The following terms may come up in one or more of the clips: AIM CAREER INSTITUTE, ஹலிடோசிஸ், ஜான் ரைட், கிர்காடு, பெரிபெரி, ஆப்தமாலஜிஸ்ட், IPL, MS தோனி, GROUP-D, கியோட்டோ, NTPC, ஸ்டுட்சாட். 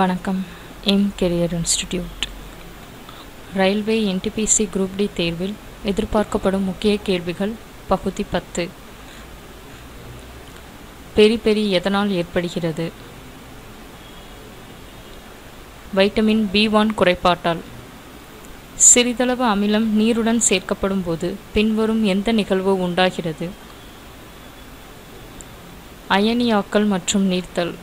வணக்கம். AIM Career Institute railway NTPC Group D தேர்வில் எதிர்பார்க்கப்படும் முக்கிய கேள்விகள் பகுதி 10. பெரிபெரி எதனால் ஏற்படுகிறது? வைட்டமின் B1 குறைபாட்டால். சிறிதளவு அமிலம் நீருடன் சேர்க்கப்படும் போது பின்வரும் எந்த நிகழ்வு உண்டாகிறது? அயனியாக்கல் மற்றும் நீர்த்தல்.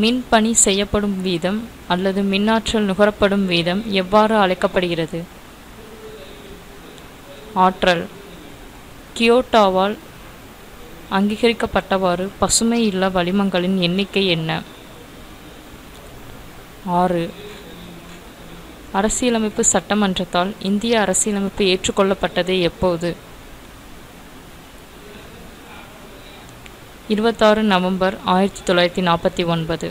மின்பணி செய்யப்படும் வீதம் அல்லது மின்னாற்றல் நுகரப்படும் வீதம் எவ்வாறு அழைக்கப்படுகிறது? ஆற்றல். கியோட்டோவால் அங்கீகரிக்கப்பட்டவாறு பசுமை இல்ல வளிமங்களின் எண்ணிக்கை என்ன? 6. அரசியலமைப்பு சட்டமன்றத்தால் இந்திய அரசியலமைப்பு ஏற்றுக்கொள்ளப்பட்டது எப்போது? 26 நவம்பர் 1949.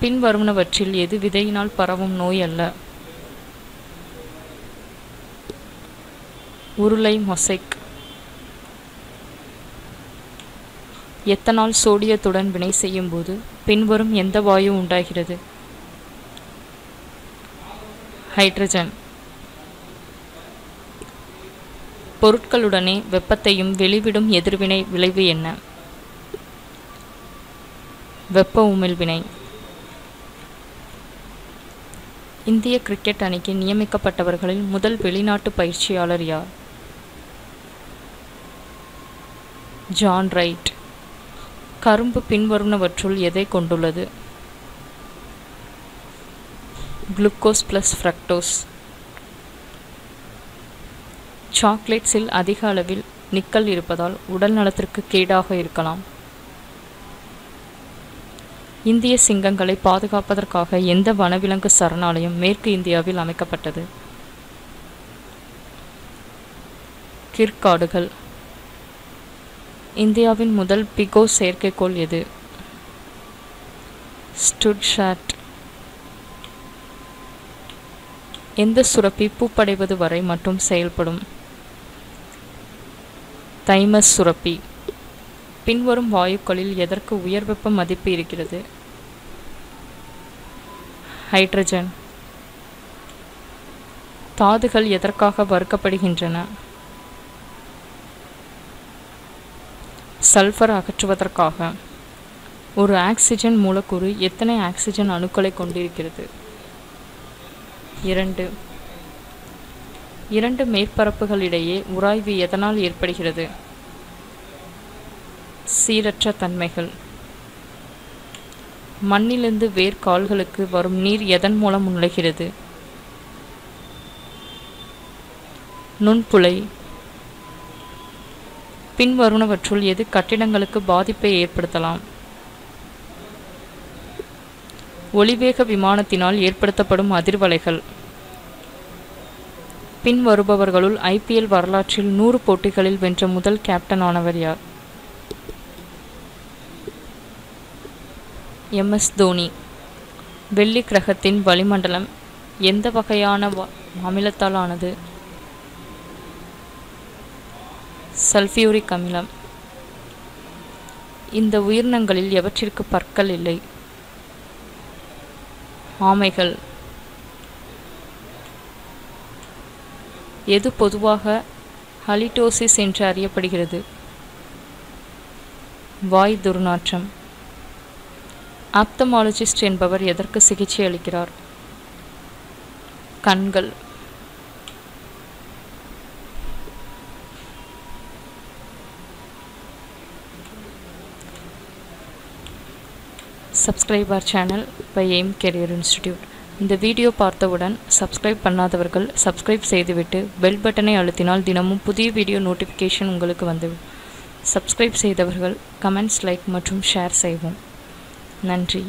பின்வருவனவற்றில் எது விதையினால் பரவும் நோய் அல்ல? உருளை மொசைக். எத்தனால் சோடியத்துடன் வினை செய்யும் போது பின்வரும் எந்த வாயு உண்டாகிறது? ஹைட்ரஜன். பொருட்களுடனே வெப்பத்தையும் வெளிவிடும் எதிர்வினை விளைவு என்ன? வெப்ப உமிழ்வினை. இந்திய கிரிக்கெட் அணிக்கு நியமிக்கப்பட்டவர்களில் முதல் வெளிநாட்டு பயிற்சியாளர் யார்? ஜான் ரைட். கரும்பு பின்வருவனவற்றுள் எதை கொண்டுள்ளது? Glucose + fructose. சாக்லேட்ஸில் அதிக அளவில் நிக்கல் இருப்பதால் உடல் நலத்திற்கு கேடாக இருக்கலாம். இந்திய சிங்கங்களை பாதுகாப்பதற்காக எந்த வனவிலங்கு சரணாலயம் மேற்கு இந்தியாவில் அமைக்கப்பட்டது? கிர்காடுகள். இந்தியாவின் முதல் பிகோ செயற்கைக்கோள் எது? ஸ்டுட்சாட். எந்த சுரப்பி பூப்படைவது வரை மட்டும் செயல்படும்? தைமஸ் சுரப்பி. பின்வரும் வாயுக்களில் எதற்கு உயர் வெப்ப மதிப்பு இருக்கிறது? ஹைட்ரஜன். தாதுகள் எதற்காக வறுக்கப்படுகின்றன? சல்ஃபர் அகற்றுவதற்காக. ஒரு ஆக்சிஜன் மூலக்கூறு எத்தனை ஆக்சிஜன் அணுக்களை கொண்டிருக்கிறது? 2. இரண்டு மேற்பரப்புகளிடையே உராய்வு எதனால் ஏற்படுகிறது? சீரற்ற தன்மைகள். மண்ணிலிருந்து வேர்க்கால்களுக்கு வரும் நீர் எதன் மூலம் நுழைகிறது? நுண்புழை. பின்வருவனவற்றுள் எது கட்டிடங்களுக்கு பாதிப்பை ஏற்படுத்தலாம்? ஒளிவேக விமானத்தினால் ஏற்படுத்தப்படும் அதிர்வலைகள். பின்வருபவர்களுள் IPL வரலாற்றில் 100 போட்டிகளில் வென்ற முதல் கேப்டன் ஆனவர் யார்? MS தோனி. வெள்ளி கிரகத்தின் வளிமண்டலம் எந்த வகையான அமிலத்தால் ஆனது? சல்ஃபியூரிக் அமிலம். இந்த உயிரினங்களில் எவற்றிற்கு பற்கள் இல்லை? ஆமைகள். எது பொதுவாக ஹலிடோசிஸ் என்று அறியப்படுகிறது? வாய் துர்நாற்றம். ஆப்தமாலஜிஸ்ட் என்பவர் எதற்கு சிகிச்சை அளிக்கிறார்? கண்கள். Subscribe our channel by AIM Career Institute. இந்த வீடியோ பார்த்தவுடன் சப்ஸ்கிரைப் பண்ணாதவர்கள் சப்ஸ்கிரைப் செய்துவிட்டு பெல் பட்டனை அழுத்தினால் தினமும் புதிய வீடியோ நோட்டிஃபிகேஷன் உங்களுக்கு வந்துவிடும். சப்ஸ்கிரைப் செய்தவர்கள் கமெண்ட்ஸ், லைக் மற்றும் ஷேர் செய்வோம். நன்றி.